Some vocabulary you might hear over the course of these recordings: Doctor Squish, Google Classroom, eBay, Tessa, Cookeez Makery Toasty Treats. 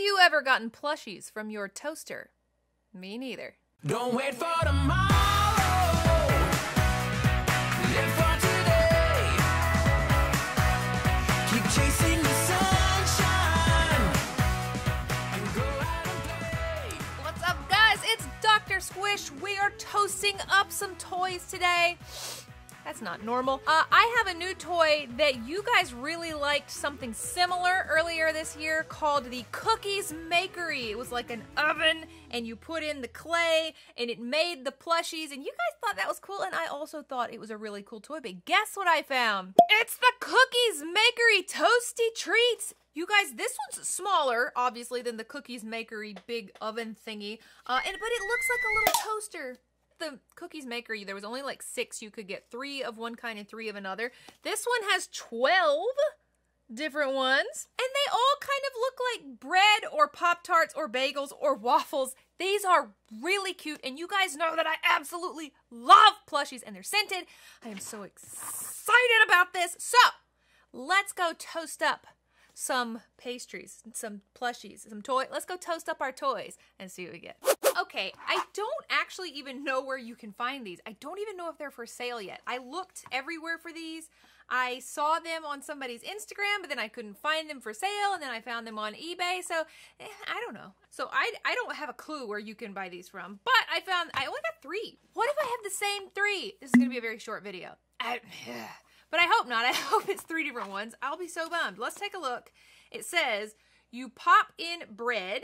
you ever gotten plushies from your toaster? Me neither. Don't wait for tomorrow. Live for today. Keep chasing the sunshine and go out and play. What's up, guys? It's Doctor Squish. We are toasting up some toys today. That's not normal. I have a new toy that you guys really liked, something similar earlier this year called the Cookeez Makery. It was like an oven and you put in the clay and it made the plushies, and you guys thought that was cool, and I also thought it was a really cool toy, but guess what I found? It's the Cookeez Makery Toasty Treats! You guys, this one's smaller, obviously, than the Cookeez Makery big oven thingy, but it looks like a little toaster. The Cookeez Makery, there was only like 6. You could get 3 of one kind and 3 of another. This one has 12 different ones, and they all kind of look like bread or Pop-Tarts or bagels or waffles. These are really cute, and you guys know that I absolutely love plushies, and they're scented. I am so excited about this. So let's go toast up some pastries, some plushies, some toy. Let's go toast up our toys and see what we get. Okay, I don't actually even know where you can find these. I don't even know if they're for sale yet. I looked everywhere for these. I saw them on somebody's Instagram, but then I couldn't find them for sale, and then I found them on eBay, so I don't know. So I don't have a clue where you can buy these from, but I only got 3. What if I have the same 3? This is gonna be a very short video. But I hope not. I hope it's 3 different ones. I'll be so bummed. Let's take a look. It says, you pop in bread,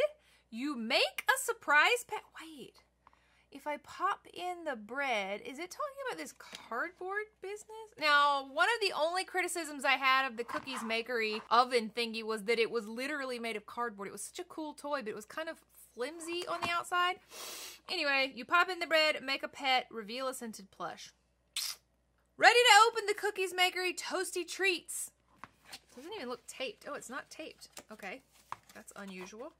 you make a surprise pack. Wait, if I pop in the bread, is it talking about this cardboard business? Now, one of the only criticisms I had of the Cookeez Makery oven thingy was that it was literally made of cardboard. It was such a cool toy, but it was kind of flimsy on the outside. Anyway, you pop in the bread, make a pet, reveal a scented plush. Ready to open the Cookeez Makery Toasty Treats. It doesn't even look taped. Oh, it's not taped. Okay, that's unusual.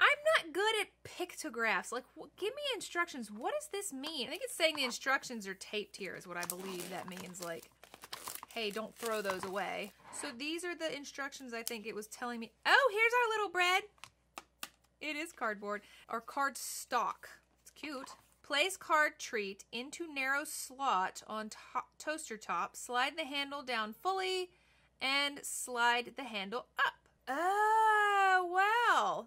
I'm not good at pictographs. Like, give me instructions. What does this mean? I think it's saying the instructions are taped here is what I believe that means. Like, hey, don't throw those away. So these are the instructions I think it was telling me. Oh, here's our little bread. It is cardboard or cardstock. It's cute. Place card treat into narrow slot on toaster top. Slide the handle down fully and slide the handle up. Oh, wow.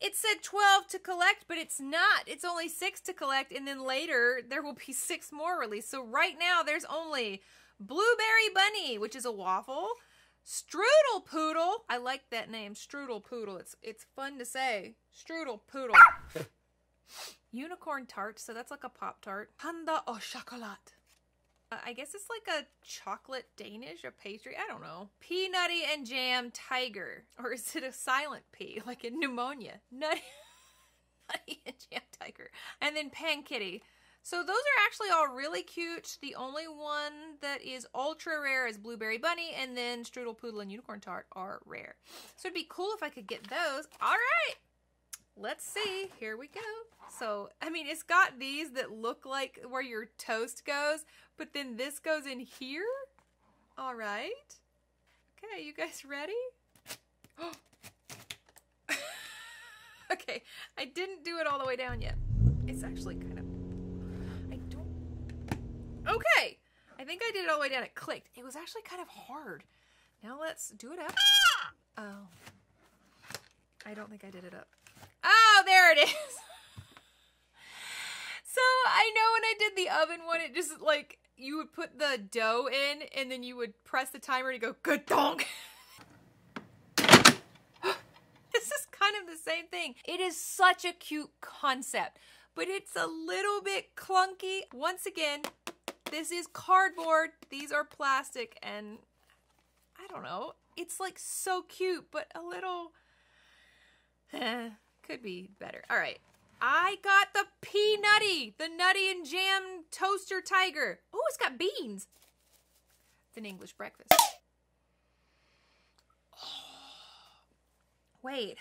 It said 12 to collect, but it's not. It's only 6 to collect, and then later there will be 6 more released. So right now there's only Blueberry Bunny, which is a waffle, Strudel Poodle. I like that name, Strudel Poodle. It's fun to say. Strudel Poodle. Unicorn tart, so that's like a Pop-Tart. Panda au chocolat. I guess it's like a chocolate Danish, a pastry, I don't know. Pea nutty and jam tiger. Or is it a silent P, like in pneumonia? Nutty, nutty and jam tiger. And then pan kitty. So those are actually all really cute. The only one that is ultra rare is Blueberry Bunny, and then Strudel Poodle and Unicorn Tart are rare. So it'd be cool if I could get those. All right. Let's see, here we go. So, I mean, it's got these that look like where your toast goes, but then this goes in here? All right. Okay, you guys ready? Okay, I didn't do it all the way down yet. It's actually kind of, okay, I think I did it all the way down, it clicked. It was actually kind of hard. Now let's do it up. Oh, I don't think I did it up. Oh, there it is. So I know when I did the oven one, it just like, you would put the dough in and then you would press the timer to go good donk. This is kind of the same thing. It is such a cute concept, but it's a little bit clunky. Once again, this is cardboard. These are plastic, and I don't know. It's like so cute, but a little... could be better. All right, I got the pea nutty, the nutty and jam toaster tiger. Oh, it's got beans. It's an English breakfast. Oh, wait,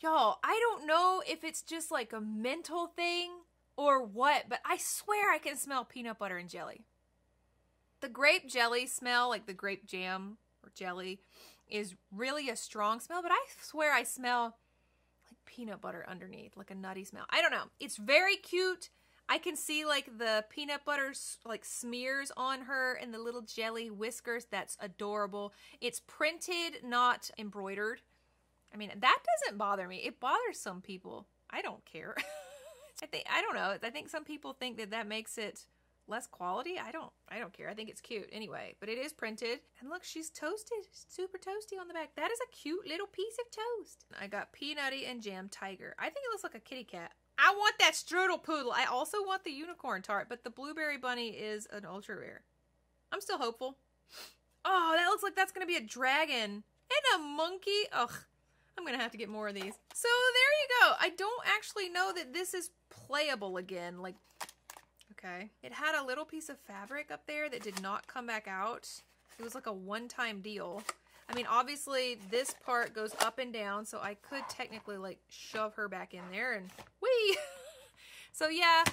y'all, I don't know if it's just like a mental thing or what, but I swear I can smell peanut butter and jelly. The grape jelly smell, like the grape jam or jelly, is really a strong smell, but I swear I smell like peanut butter underneath, like a nutty smell. I don't know. It's very cute. I can see like the peanut butter like smears on her and the little jelly whiskers. That's adorable. It's printed, not embroidered. I mean, that doesn't bother me. It bothers some people. I don't care. I don't know. I think some people think that that makes it less quality. I don't care. I think it's cute anyway, but it is printed. And look, she's toasted, super toasty on the back. That is a cute little piece of toast. I got Peanutty and Jam Tiger. I think it looks like a kitty cat. I want that strudel poodle. I also want the unicorn tart, but the blueberry bunny is an ultra rare. I'm still hopeful. Oh, that looks like that's going to be a dragon and a monkey. Ugh. I'm gonna have to get more of these. So there you go. I don't actually know that this is playable again. Like, okay. It had a little piece of fabric up there that did not come back out. It was like a one-time deal. I mean, obviously this part goes up and down, so I could technically like shove her back in there and whee! So yeah,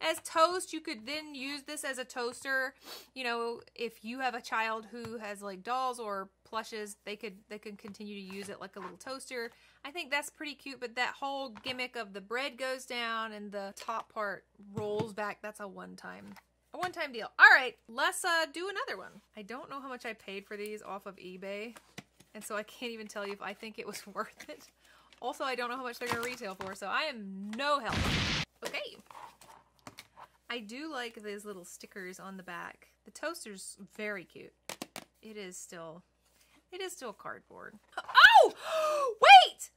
as toast, you could then use this as a toaster. You know, if you have a child who has like dolls or plushes, they could continue to use it like a little toaster. I think that's pretty cute, but that whole gimmick of the bread goes down and the top part rolls back, that's a one-time deal. All right, let's do another one. I don't know how much I paid for these off of eBay, and so I can't even tell you if I think it was worth it. Also, I don't know how much they're gonna retail for, so I am no help. Okay. I do like these little stickers on the back. The toaster's very cute. It is still cardboard. Oh! Wait!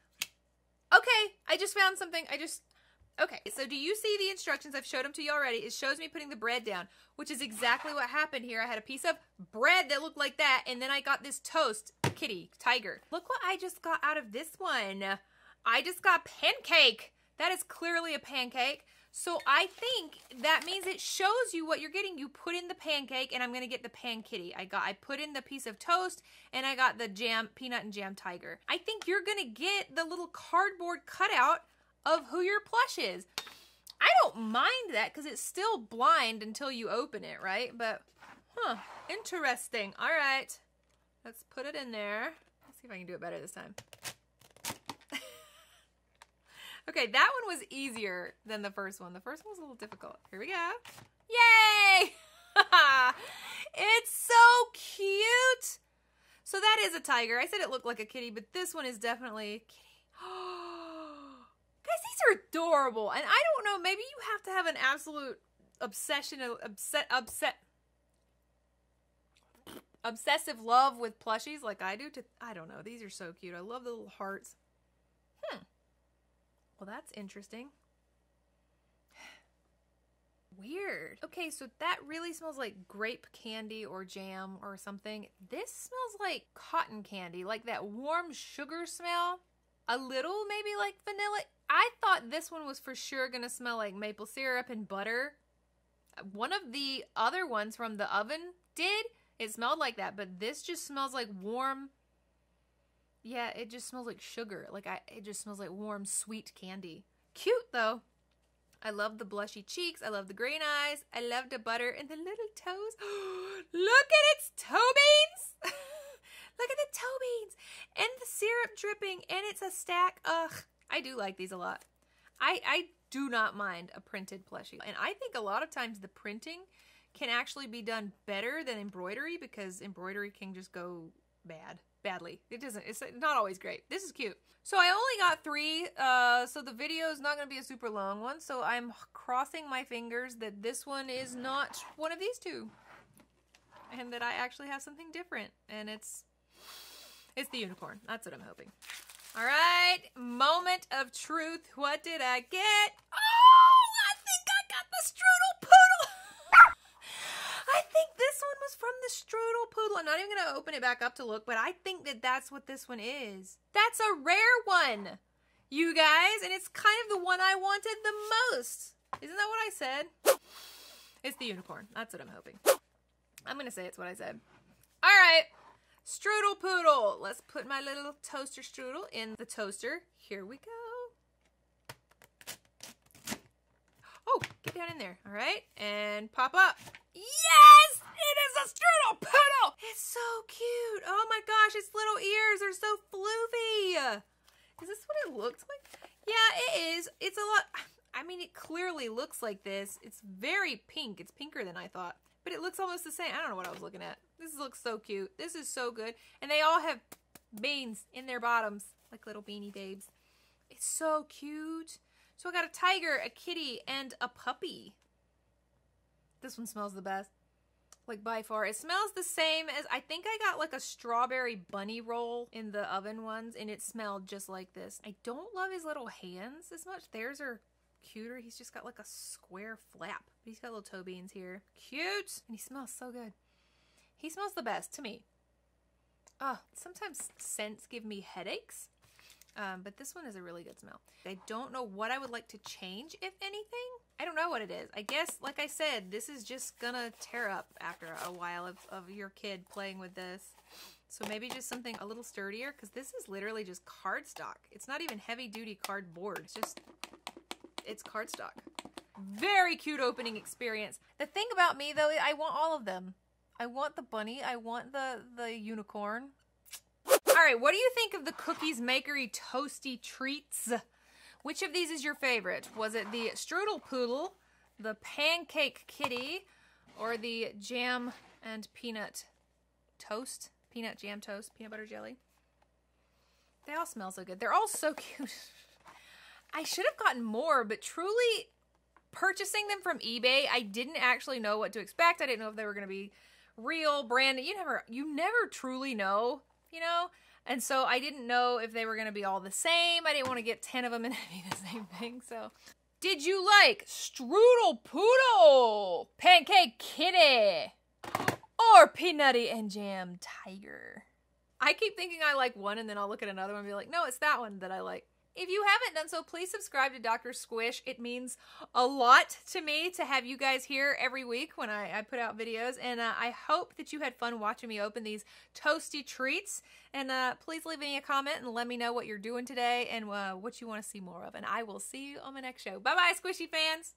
Okay, I just found something. Okay, so do you see the instructions? I've showed them to you already. It shows me putting the bread down, which is exactly what happened here. I had a piece of bread that looked like that, and then I got this toast kitty, tiger. Look what I just got out of this one. I just got pancake. That is clearly a pancake. So I think that means it shows you what you're getting. You put in the pancake, and I'm gonna get the pankitty. I put in the piece of toast, and I got the jam, peanut and jam tiger. I think you're gonna get the little cardboard cutout of who your plush is. I don't mind that because it's still blind until you open it, right? But, huh, interesting. All right, let's put it in there. Let's see if I can do it better this time. Okay, that one was easier than the first one. The first one was a little difficult. Here we go. Yay! It's so cute! So that is a tiger. I said it looked like a kitty, but this one is definitely a kitty. Guys, these are adorable. And I don't know, maybe you have to have an absolute obsessive love with plushies like I do. I don't know, these are so cute. I love the little hearts. Well, that's interesting. Weird. Okay, so that really smells like grape candy or jam or something. This smells like cotton candy, like that warm sugar smell. A little maybe like vanilla. I thought this one was for sure gonna smell like maple syrup and butter. One of the other ones from the oven did. It smelled like that, but this just smells like warm. Yeah, it just smells like sugar. Like it just smells like warm, sweet candy. Cute though. I love the blushy cheeks. I love the green eyes. I love the butter and the little toes. Look at its toe beans. Look at the toe beans and the syrup dripping, and it's a stack. Ugh, I do like these a lot. I do not mind a printed plushie, and I think a lot of times the printing can actually be done better than embroidery because embroidery can just go badly. It's not always great. This is cute. So I only got 3, so the video is not going to be a super long one, so I'm crossing my fingers that this one is not one of these two and that I actually have something different, and it's the unicorn. That's what I'm hoping. All right, moment of truth. What did I get? Oh, I think I got the strudel poodle. I think this one was from the strudel poodle. I'm not even going to open it back up to look, but I think that that's what this one is. That's a rare one, you guys, and it's kind of the one I wanted the most. Isn't that what I said? It's the unicorn. That's what I'm hoping. I'm going to say it's what I said. All right, strudel poodle. Let's put my little toaster strudel in the toaster. Here we go. Oh, get down in there. All right, and pop up. Yes! It is a strudel poodle! It's so cute. Oh my gosh, its little ears are so floofy. Is this what it looks like? Yeah, it is. It's a lot. I mean, it clearly looks like this. It's very pink. It's pinker than I thought. But it looks almost the same. I don't know what I was looking at. This looks so cute. This is so good. And they all have beans in their bottoms, like little beanie babes. It's so cute. So I got a tiger, a kitty, and a puppy. This one smells the best, like by far. It smells the same as, I think I got like a strawberry bunny roll in the oven ones, and it smelled just like this. I don't love his little hands as much. Theirs are cuter. He's just got like a square flap, but he's got little toe beans here. Cute, and he smells so good. He smells the best to me. Oh, sometimes scents give me headaches. But this one is a really good smell. I don't know what I would like to change, if anything. I don't know what it is. I guess, like I said, this is just gonna tear up after a while of your kid playing with this. So maybe just something a little sturdier, because this is literally just cardstock. It's not even heavy-duty cardboard. It's just, it's cardstock. Very cute opening experience. The thing about me, though, I want all of them. I want the bunny. I want the unicorn. All right, what do you think of the Cookeez Makery Toasty Treats? Which of these is your favorite? Was it the strudel poodle, the pancake kitty, or the jam and peanut toast? Peanut jam toast, peanut butter jelly? They all smell so good. They're all so cute. I should have gotten more, but truly purchasing them from eBay, I didn't actually know what to expect. I didn't know if they were gonna be real, brand, you never truly know, you know? And so I didn't know if they were going to be all the same. I didn't want to get 10 of them and be the same thing, so. Did you like strudel poodle, pancake kitty, or peanutty and jam tiger? I keep thinking I like one and then I'll look at another one and be like, no, it's that one that I like. If you haven't done so, please subscribe to Doctor Squish. It means a lot to me to have you guys here every week when I put out videos. And I hope that you had fun watching me open these toasty treats. And please leave me a comment and let me know what you're doing today and what you want to see more of. And I will see you on my next show. Bye-bye, Squishy fans.